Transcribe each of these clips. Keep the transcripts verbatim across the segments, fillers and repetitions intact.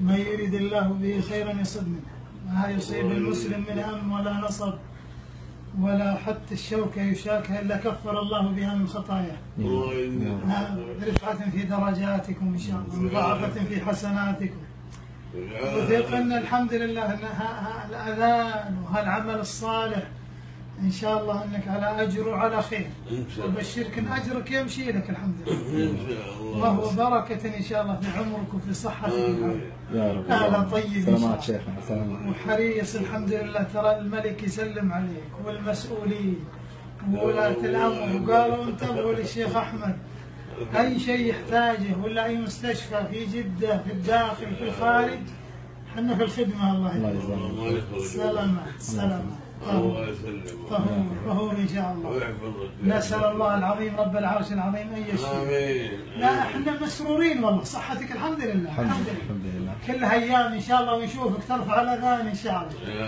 من يريد الله به خيرا يصب منه، ما يصيب المسلم من هم ولا نصب ولا حتى الشوكة يشاكها إلا كفر الله بها من خطاياه. برفعة في درجاتكم إن شاء الله، مضاعفة في حسناتكم. وثقنا الحمد لله أن هالأذان وهالعمل الصالح إن شاء الله أنك على أجر وعلى خير، وبشرك أن أجرك يمشي لك الحمد لله، وهو بركة إن شاء الله في عمرك وفي صحتك. أهلا طيب إن شاء الله، وحريص الحمد لله. ترى الملك يسلم عليك والمسؤولين وولاة الأمر، وقالوا انتبهوا للشيخ أحمد، أي شيء يحتاجه ولا أي مستشفى في جدة في الداخل في الخارج حنا في الخدمة. الله يبارك فيك. سلامة سلامة. الله يسلمك. فهو ان شاء الله. نسال الله العظيم رب العرش العظيم ان يشفيك. لا احنا مسرورين والله، صحتك الحمد لله. الحمد لله. الحمد لله. كلها ايام ان شاء الله ونشوفك ترفع الاذان ان شاء الله.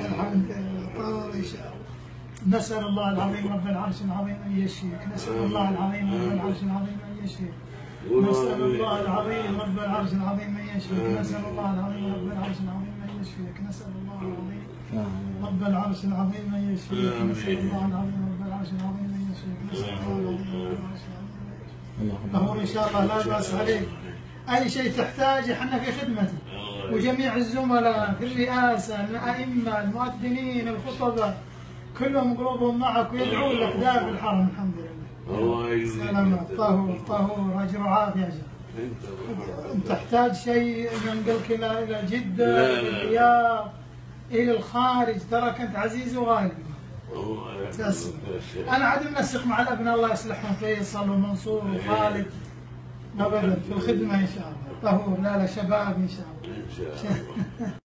الحمد لله ان شاء الله. نسال الله العظيم رب العرش العظيم ان يشفيك. نسال الله العظيم رب العرش العظيم ان يشفيك. نسال الله العظيم رب العرش العظيم ان يشفيك. نسال الله العظيم رب العرش العظيم ان يشفيك. نسال الله العظيم رب العرش العظيم ان يشفيك. نسال الله العظيم رب العرش العظيم ان يشفيك. نسال الله العظيم رب العرش العظيم. فهو ان شاء الله لا باس عليك، اي شيء تحتاجه احنا في خدمتك، وجميع الزملاء في الرئاسه الائمه المؤذنين الخطباء كلهم قلوبهم معك ويدعون لك دائما الحرم. الحمد لله. الله يجزيك. سلامة. طهور طهور، أجر وعافية. أنت تحتاج شيء ينقلك إلى إلى جدة إلى الرياض إلى الخارج، ترى كنت عزيز وغالي. تسلم. أنا عاد منسق مع الأبناء الله يصلحهم، فيصل ومنصور وخالد، أبدا في الخدمة إن شاء الله. طهور لا لا شباب إن شاء الله. إن شاء الله.